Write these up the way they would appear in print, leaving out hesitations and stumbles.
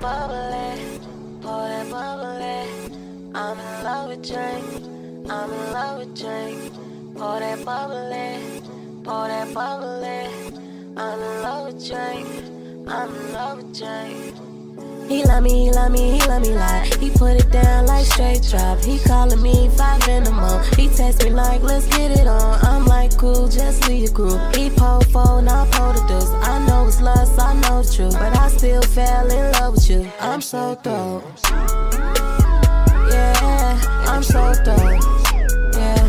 Pour that bubble in. I'm in love with drink, I'm in love with drink. Pour that bubble in, pour that bubble in. I'm in love with drink, I'm in love with drink. He love me like. He put it down like straight drop. He calling me 5 in the morning. He text me like, let's get it on. I'm like, cool, just leave your group. He pull phone, I pull the deuce. I know it's lust, I know it's true, but I still fell in love with you. I'm so dope. Yeah, I'm so dope. Yeah,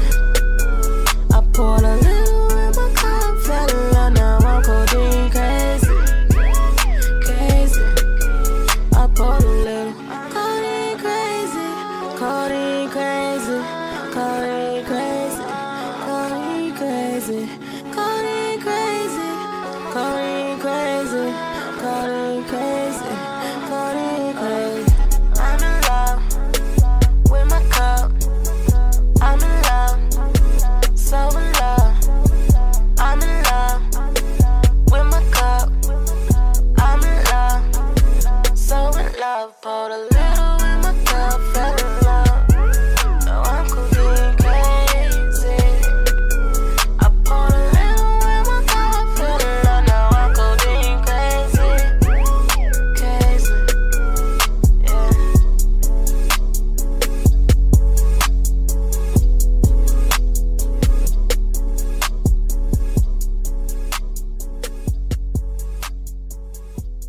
I poured a little in my cup, fell in love, now I'm codeine crazy. Cody crazy. I'm in love with my cup. I'm in love, so in love. I'm in love with my cup. I'm in love, so in love. Poured a little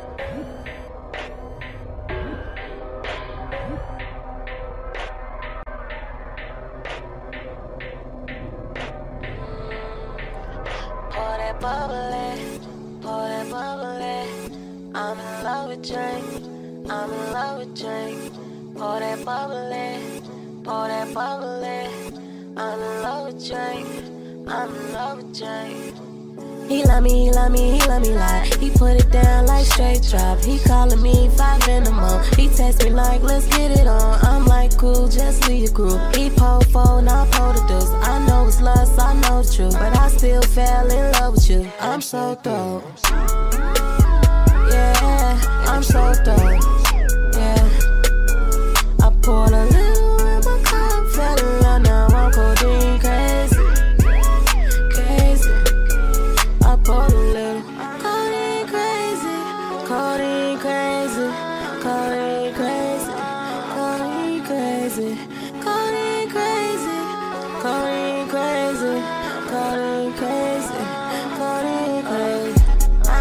in my cup, fell in love. Now I'm codeine crazy. I poured a little in my cup, fell in love. Now I'm codeine crazy, Pour that bubble in. I'm in love with drink, I'm in love with drink. Pour that bubble in, pour that bubble in. I'm in love with drink, I'm in love with drink. He love me like. He put it down like straight drop. He calling me 5 in the morning. He text me like, let's get it on. I'm like, cool, just leave your group. He pull phone, I pull the deuce. I know it's lust, I know it's true, but I still fell in love with you. I'm so dope. Yeah, I'm so dope. Yeah, I poured a little in my cup, fell in love, now I'm codeine crazy. Cody crazy. I'm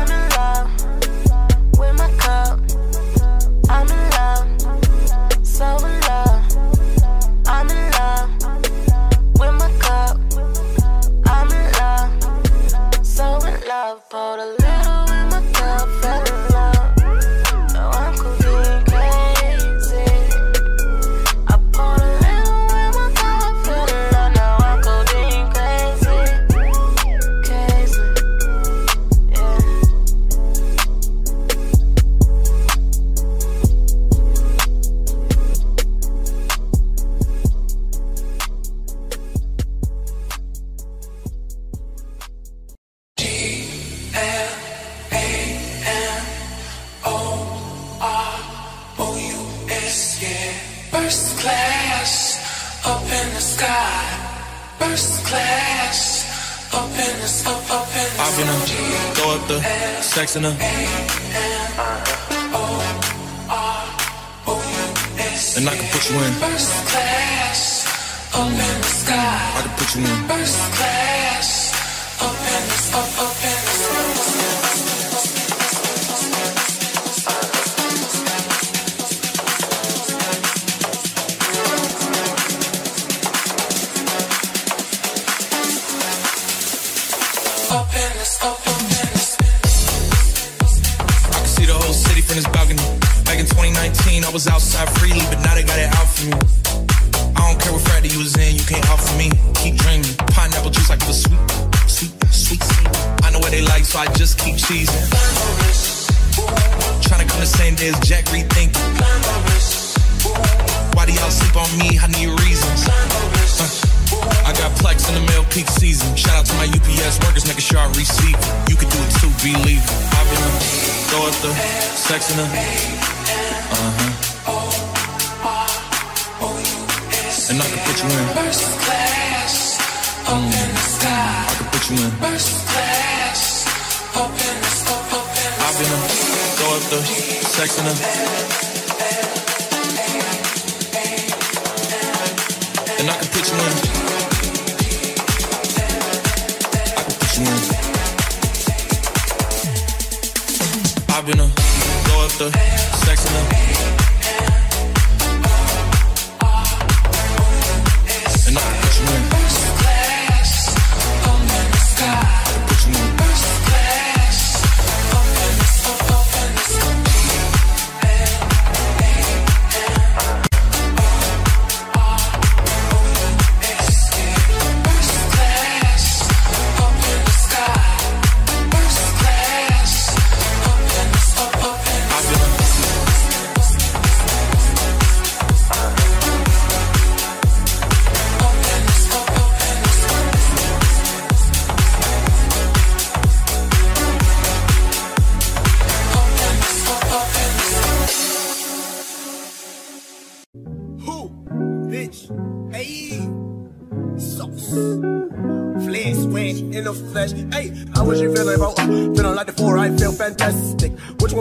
in love with my cup. I'm in love, so in love. I'm in love with my cup. I'm in love, so in love. Poured a little in my cup, fell in love. Now I'm codeine crazy. I poured a little in my cup, fell in love. Now I'm codeine crazy. First class, up in the sky. First class, up in the sky. Up in the sky. Throw up the sex in the O-R-O-U-S. And I can put you in. First class, up in the sky. I can put you in. First class, up in the sky. Up in the sky. From this balcony. Back in 2019, I was outside freely, but now they got it out for me. I don't care what frat you was in, you can't out for me. Keep dreaming. Pineapple juice like it was sweet, sweet, sweet, sweet. I know what they like, so I just keep cheesing. Trying to come the same day as Jack, rethinking. Why do y'all sleep on me? I need reasons. I got plex in the mail peak season. Shout out to my UPS workers, making sure I receive it. You can do it too, believe it. I've been throw it the sex in the and I can put you in first class, up in the sky. I can put you in first class, up in the sky. I've been throw it the sex in the and I can put you in. I can put you in. I've been a blow up the sex in the and I can put you in. First class, up in the sky. I can put you in. First class, up in the sky.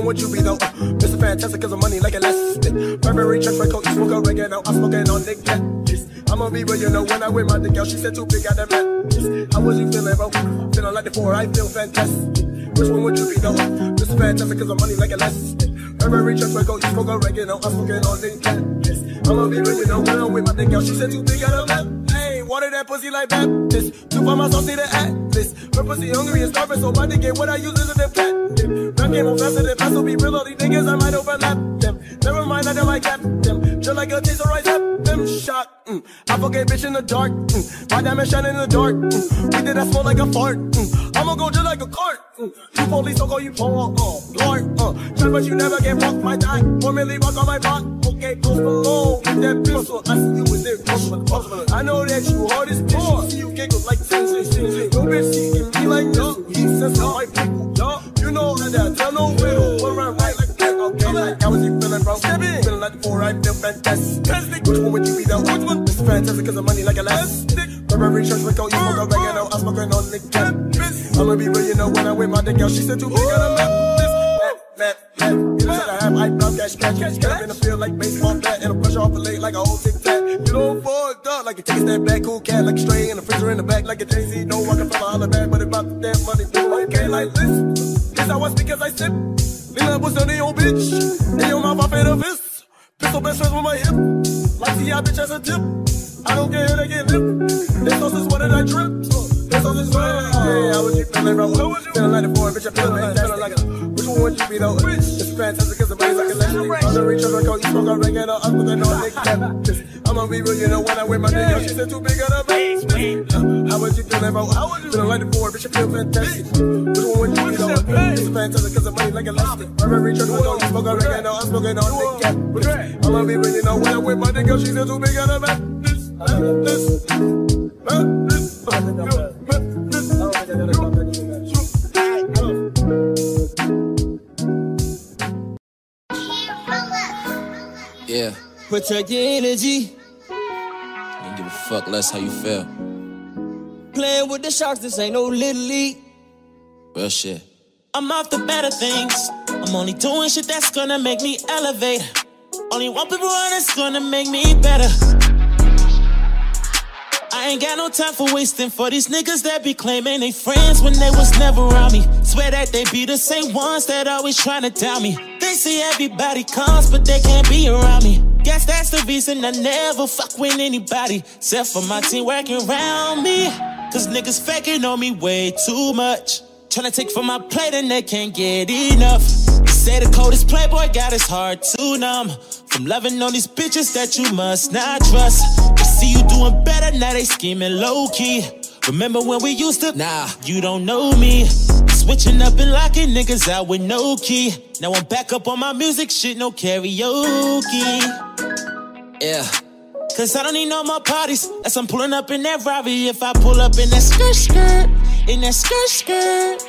Would you be though? Mr. Fantastic, cause I'm money like elastic. Burberry tricks, my coat, smoke oregano. I'm smoking on Nick Cactus. I'ma be real, you know, when I wear my dick out, she said too big, I done met. How was you feeling, bro? Feeling like the four, I feel fantastic. Which one would you be though? Mr. Fantastic, cause I'm money like elastic. Burberry tricks, my coat, smoke oregano. I'm smoking on Nick Cactus. I'ma be real, you know, when I wear my dick out, she said too big, I done met. Hey, water that pussy like Baptist. Two by myself, see the Atlas. Her pussy hungry and starving, so I did get what I use as a pet. Rap game on faster than fast, so be real, all these niggas I might overlap them. Never mind, I don't like cap them. Just like a taser, I zap them. Shot, I forget bitch in the dark, My diamond shine in the dark, We did that smell like a fart, I'ma go just like a cart, You police, don't call you Paul, Lord, Try but you never get fucked, my die, formerly rock on my block, Okay, close below, Get that pistol, I see you was there, close I know that you hard as bitch, See you giggle like 10-6, Yo bitch, she can be like no, He says no, I people, yo. You know that I tell no riddle. One round right like that, okay. Like, how was you feeling, bro? Feeling like the four, I feel fantastic. Which one would you be though? Which one? This is fantastic, cause I'm money like elastic. Burberry shirts, we call you smoke oregano. I'm smoking on the campus. I'ma be real, you know, when I wear my dick out, she said too big on a map. You know that I have high blood, cash. Get up in the field like baseball bat, and I push off a leg like a whole tic tac. You don't fall dog like a taste that back, cool cat, like a stray in the freezer in the back, like a Jay-Z. No, I can feel my holler back, but if I put that money, I can't like this. I was because I sip. Lean up with the old bitch. In your mouth, I pay the fist. Pistol best friends with my hip. Like see, I bitch as a tip. I don't care, they get lip. This sauce is what did I drip? This sauce is what did I drip? Hey, how would you feeling, bro? Feeling like the four, bitch, I feeling like a. Which one would you be, though? It's fantastic, cause the money's like a legend. I'm the reach of a coat, you smoke a ring, and I'll put that on nigga. I'ma be real, you know, when I wear my dick out, she said too big on a bitch. How would you feeling, bro? Feeling like the four, bitch, I feel fantastic. Which one would you be, though? It's fantastic, cause the money like a legend. I'm the reach of a coat, you smoke a ring, and I'm smoking on nigga. I'ma be real, you know, when I wear my dick out, she said too big on a bitch. Yeah. Protect your energy. Don't give a fuck less how you feel. Playing with the sharks, this ain't no little league. Real shit. I'm off the better things. I'm only doing shit that's gonna make me elevate. Only one people on that's gonna make me better. I ain't got no time for wasting for these niggas that be claiming they friends when they was never around me. Swear that they be the same ones that always tryna doubt me. They see everybody comes, but they can't be around me. Guess that's the reason I never fuck with anybody, except for my team working around me. Cause niggas faking on me way too much, tryna take from my plate and they can't get enough. They say the coldest playboy got his heart too numb from loving on these bitches that you must not trust. They see you doing better, now they scheming low-key. Remember when we used to? Nah, you don't know me. Switching up and locking niggas out with no key. Now I'm back up on my music shit, no karaoke. Yeah, Cause I don't need no more parties, as I'm pulling up in that Rari. If I pull up in that skirt skirt, in that skirt skirt,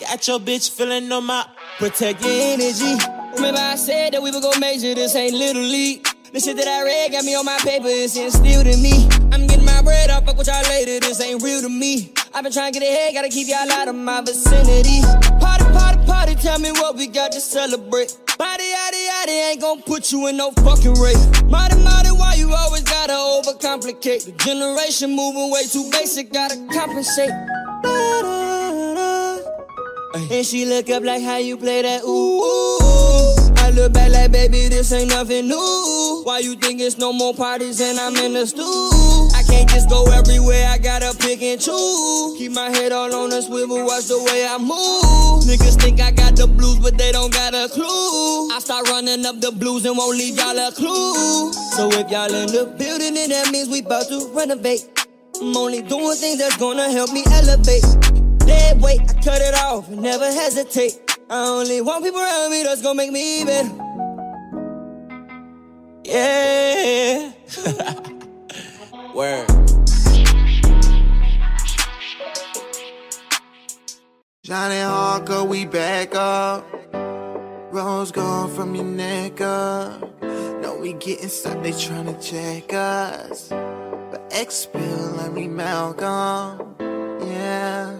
got your bitch feeling on my. Protect your energy. Remember I said that we would go major, this ain't Little League. The shit that I read got me on my paper, it's instilled in me. I'm getting my bread, I'll fuck with y'all later, this ain't real to me. I've been trying to get ahead, gotta keep y'all out of my vicinity. Party, party, party, tell me what we got to celebrate. Body, yaddy, yaddy, ain't gon' put you in no fucking race. Mighty, mighty, why you always gotta overcomplicate? The generation moving way too basic, gotta compensate. And she look up like how you play that, ooh. I look back like, baby, this ain't nothing new. Why you think it's no more parties and I'm in the stew? I can't just go everywhere, I gotta pick and choose. Keep my head all on the swivel, watch the way I move. Niggas think I got the blues, but they don't got a clue. I start running up the blues and won't leave y'all a clue. So if y'all in the building, then that means we bout to renovate. I'm only doing things that's gonna help me elevate. Dead weight, I cut it off and never hesitate. I only want people around me that's gonna make me better. Yeah. Word. Johnny Hawker, we back up. Rose gone from your neck up. No, we getting stuck, they tryna check us. But X-Bill, like we Malcolm. Yeah.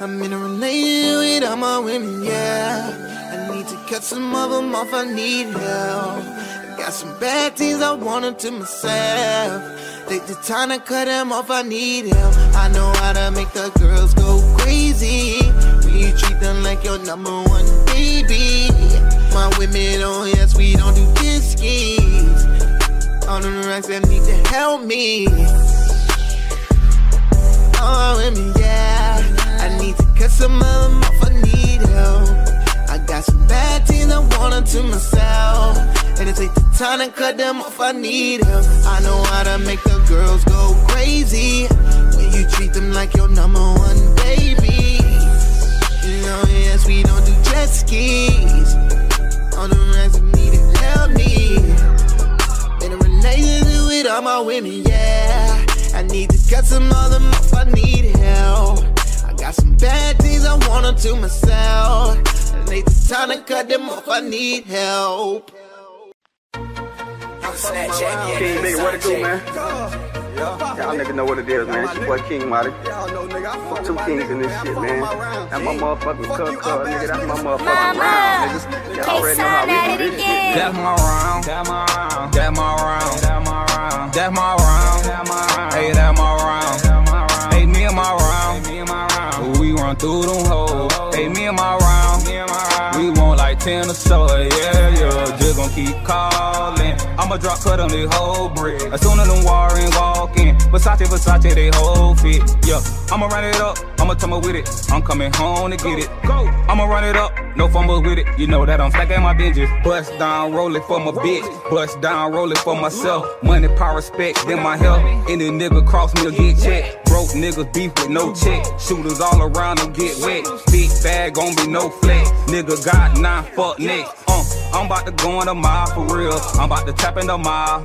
I'm in a relation with all my women, yeah. I need to cut some of them off, I need help. I got some bad things, I want them to myself. Take the time to cut them off, I need help. I know how to make the girls go crazy. When you treat them like your number one baby. My women, oh yes, we don't do diskeys. All them racks that need to help me. All women, yeah. I need to cut some of them off, I need help. I got some bad things, I want them to myself. And it takes the time to cut them off, I need help. I know how to make the girls go crazy. When you treat them like your number one baby. You know, yes, we don't do jet skis. All the rest of me to help me. In a relationship with all my women, yeah. I need to cut some of them off, I need help. Got some bad things, I want them to myself. And it's time to cut them off, I need help. King, nigga, what it do, man? Y'all niggas know what it is, man. It's your boy King Marty. Two kings in this shit, man. That's my motherfucking cup club, nigga. That's my motherfucking round, niggas. Y'all already know how we do this shit. That's my round. That's my round. That's my round. That's my round. That's my round. Hey, that's my round. Hey, me and my round. Run through them hoes, hey, me and my round, we want like 10 or so, yeah, just gon' keep calling, I'ma drop cut on the whole brick, as soon as them Warren walk in, Versace, Versace, they whole fit, yeah, I'ma run it up, I'ma tumble with it, I'm coming home to get it, I'ma run it up, no fumble with it, you know that I'm stacking my binges, bust down, roll it for my bitch, bust down, roll it for myself, money, power, respect, then my health, any nigga cross me or get checked. Broke niggas beef with no check. Shooters all around them get wet. Big bag gon' be no flex. Nigga got 9 fuck next. I'm about to go in a mile for real. I'm about to tap in a mile.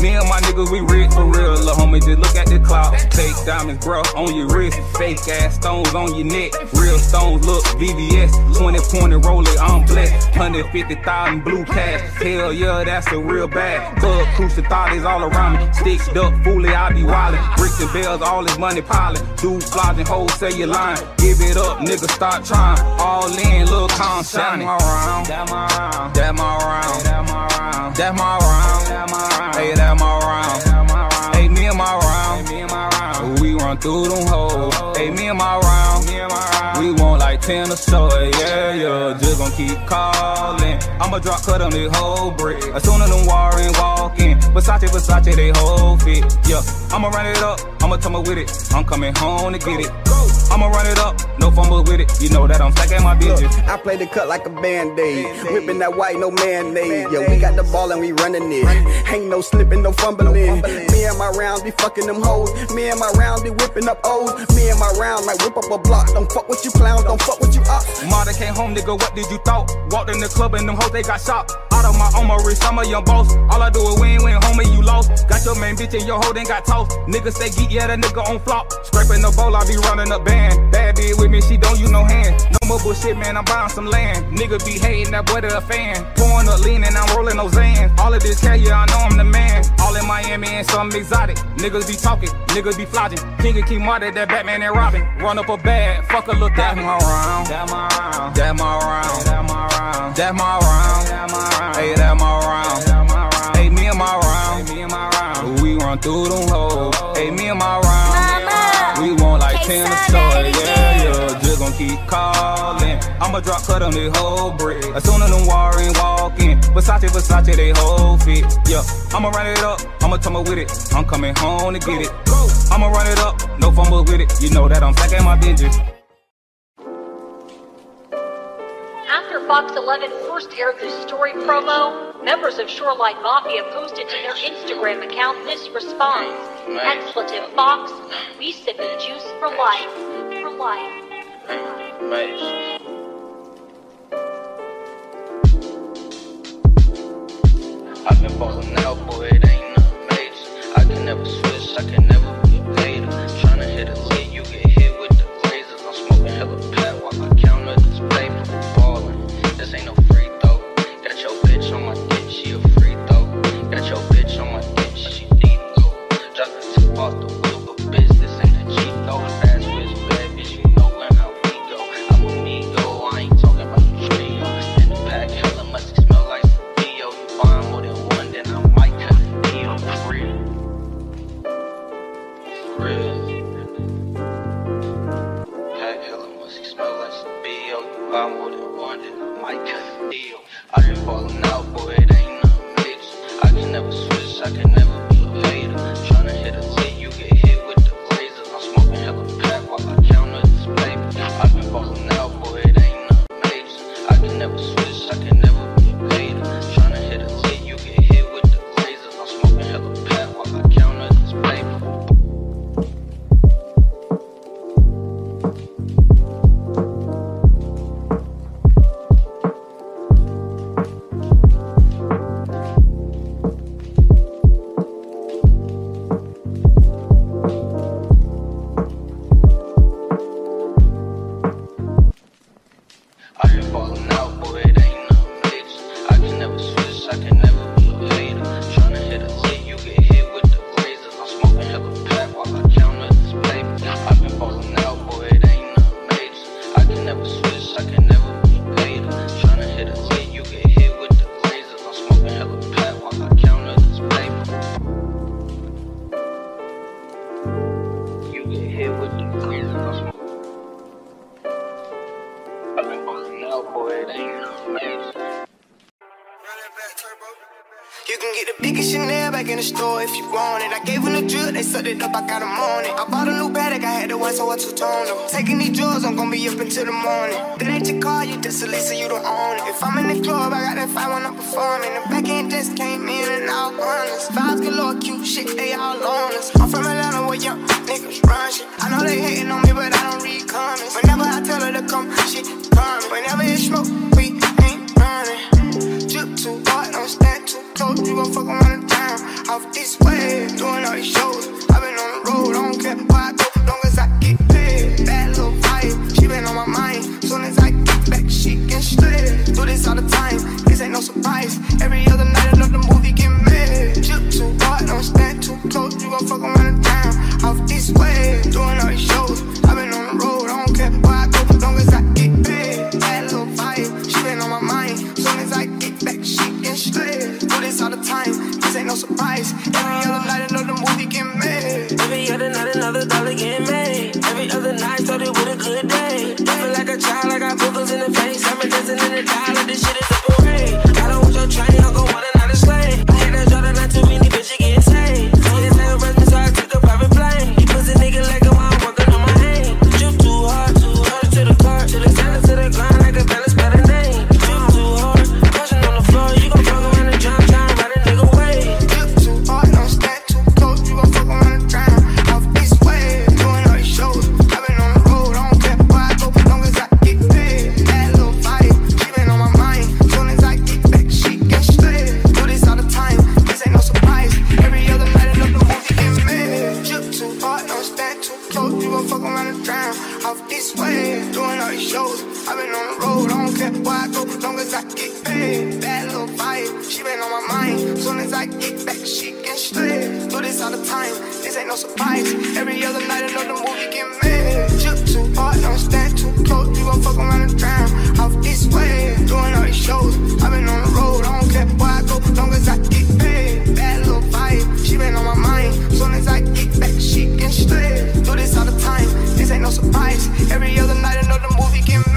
Me and my niggas, we rich for real. Lil' homie, just look at the clout. Fake diamonds, bruh, on your wrist. Fake ass stones on your neck. Real stones, look, VVS. 20-point roll it, I'm blessed. 150,000 blue cash. Hell yeah, that's a real bag. Club crucial thought is all around me. Sticks up, foolie, I be wildin'. Bricks and bells, all this money piling. Dudes flies and hoes, say you lying. Give it up, nigga, stop trying. All in, look, calm, shining. That my round, that my round, that my round, that my round, that my round, that my round. Hey, that my round. Hey, me and my round. We run through them hoes. Hey, me and my round. We want like 10 or so, yeah. Just gon' keep calling. I'ma drop cut on the whole brick. As soon as them Warren walk in, Versace, Versace, they whole fit. Yeah, I'ma run it up. I'ma tumble with it. I'm coming home to get it. I'ma run it up, no fumbles with it. You know that I'm stacking my bitches. Look, I play the cut like a Band-Aid. Whipping that white, no mayonnaise. Yeah, we got the ball and we running it. Ain't no slipping, no fumbling. Me and my rounds be fucking them hoes. Me and my rounds be whipping up O's. Me and my rounds might whip up a block. Don't fuck with you clowns, don't fuck with you up. Marta came home, nigga, what did you thought? Walked in the club and them hoes, they got shot. Out of my armory, I'm a young boss. All I do is win, homie, you lost. Got your main bitch and your hoe then got tossed. Nigga say geek, yeah, that nigga on flop. Scraping the bowl, I be running a band. Bad bitch with me, she don't use no hand. No more bullshit, man, I'm buying some land. Nigga be hating, that boy to a fan. Pouring up lean and I'm rolling no Zans. All of this care, yeah, I know I'm the man. All in Miami and something exotic. Niggas be talking, niggas be flogging. King of King Marty, that Batman and Robin. Run up a bag, fuck a look at me. That my round, that my round, that my round, that my round, that my round, hey, that my round, that my round, hey, me and my round, me and my round. We run through them hoes, hey, me and my round. We want like 10 a story, yeah. Just gon' keep calling. I'ma drop cut on the whole brick. As soon as them warring walking, Versace, they whole fit. Yeah, I'ma run it up, I'ma tumble with it. I'm coming home to get it. I'ma run it up, no fumble with it. You know that I'm stacking my binges. After Fox 11 first aired this story promo, members of Shoreline Mafia posted to their Instagram account this response. Expletive Fox, we sipping juice for life. For life. Nice. I've been ballin' out, boy, it ain't nothing major. I can never switch, I can never be later. Tryna hit a lick, you get hit with the razors. I'm smoking hella pat while I counter this paper. Ballin', this ain't no free throw. Got your bitch on my dick, she a free throw. Got your bitch on my dick, she deep low. Drop the tip off the wheel, but bitch, this ain't a cheap throw. Fast bitch, bad bitch, you know when how we go. I'm a Migo, I ain't talking about the trio. In the pack, hella musty, smell like Dio. You buy more than one, then I might cut the deal. For real. For real. I'm more than one, then I might cut a deal. I been ballin' out, boy, it ain't nothing major. I can never switch, I can never be later. Tryna hit a lick, you get hit with the razors. I'm smoking hella pack while I counter this paper. I been ballin' out, boy, it ain't nothing major. I can never switch, I can never be later. Tryna hit a lick, you get hit with the razors. I'm smoking hella pack while I counter this paper. All the time, this ain't no surprise. Every other night, another movie get made. off this way. Doing all these shows, I've been on the road. I don't care where I go, long as I get paid. Bad little vibe, she been on my mind. Soon as I get back, she can slip. Do this all the time, this ain't no surprise. Every other night another movie get made. Shook too hard, don't stand too close. You gon' fuck around and drown. Off this way, doing all these shows, I've been on the road. I don't care where I go, long as I get paid. Bad little vibe, she been on my mind. Soon as I get back, she can slip. Do this all the time, this ain't no surprise. Every other night another movie get made.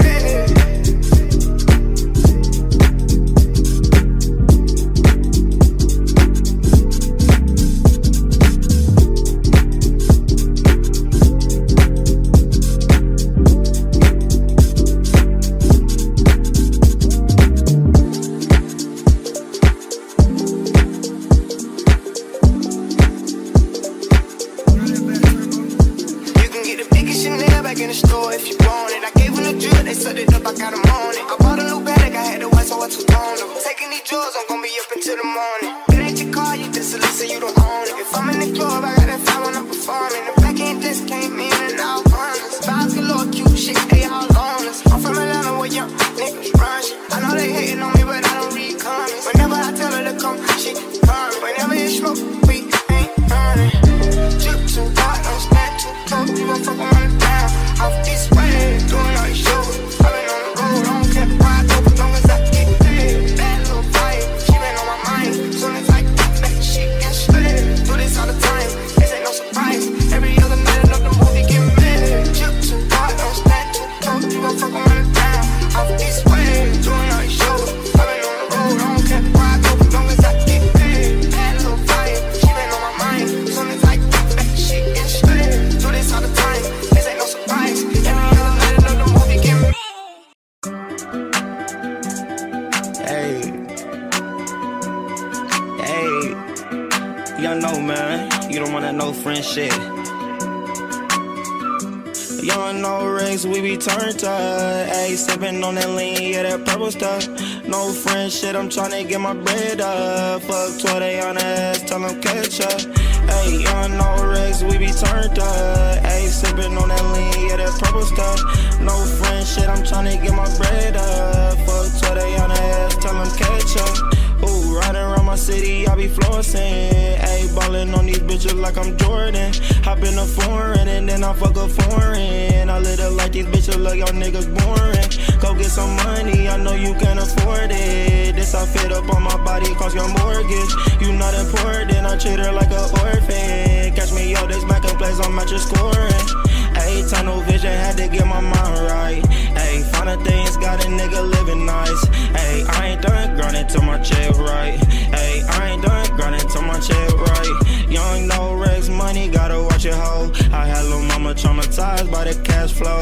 I'm tryna get my bread up. Fuck 20 on ass, tell them catch up. Ayy, young no Rex, we be turned up. Ayy, sippin' on that lean, yeah, that purple stuff. No friend shit, I'm tryna get my bread up. Fuck 20 on ass, tell them catch up. Ooh, riding around my city, I be flossing. Ayy, ballin' on these bitches like I'm Jordan. Hop in a foreign and then I fuck a foreign. I live it like these bitches, look, y'all niggas boring. Go get some money, I know you can afford it. This I fit up on my body, cost your mortgage. You not important, I treat her like an orphan. Catch me out this back and plays on matches scoring. Ayy, tunnel vision, had to get my mind right. Ayy, finer things got a nigga living nice. Ayy, I ain't done grinding till my check right. Ayy, I ain't done grinding till my check right. Young no Rex money, gotta watch it hoe. I had lil' mama traumatized by the cash flow.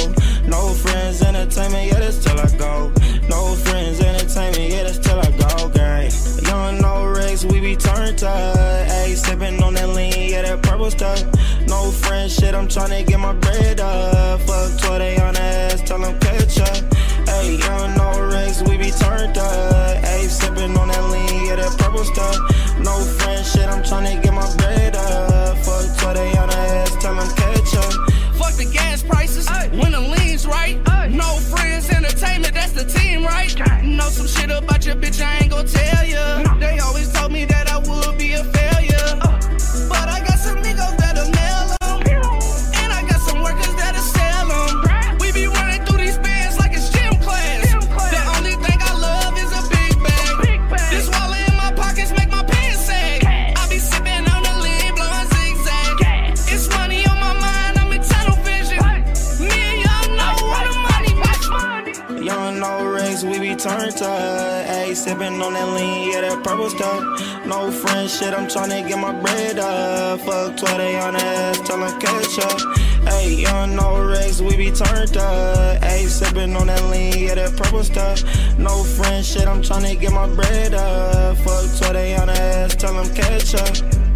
No friends entertainment, yeah, that's till I go. No friends entertainment, yeah, that's till I go, gang. Young no Rex, we be turned up. Ayy, sippin' on that lean, yeah, that purple stuff. No friends shit, I'm tryna get my bread up. Fuck 20 on ass, tell them catch up. Ayy, young no Rex, we be turned up. Ayy, sippin' on that lean, yeah, that purple stuff. No friends shit, I'm tryna get my bread up. Fuck 20 on ass, tell them catch up. Fuck the gas prices, when the lean's right. No friends, entertainment, that's the team, right? Know some shit about your bitch, I ain't gon' tell ya. No. They always told me that I would be a failure. But I got some niggas that'll nail them. And I got some workers that'll sell them. We be running through these bands like it's gym class. The only thing I love is a big bag. This wallet in my pockets make my pants sag. I be sipping on the lean, blowing zigzag. It's money on my mind, I'm in tunnel vision. Me and y'all know where the money match. Y'all know rings, we be turned up. Sippin' on that lean, yeah, that purple stuff. No friend shit, I'm tryna get my bread up. Fuck 20 on ass, tell them catch up. Ayy, young no Rex, we be turned up. Ayy, sippin' on that lean, yeah, that purple stuff. No friend shit, I'm tryna get my bread up. Fuck 20 on ass, tell them catch up.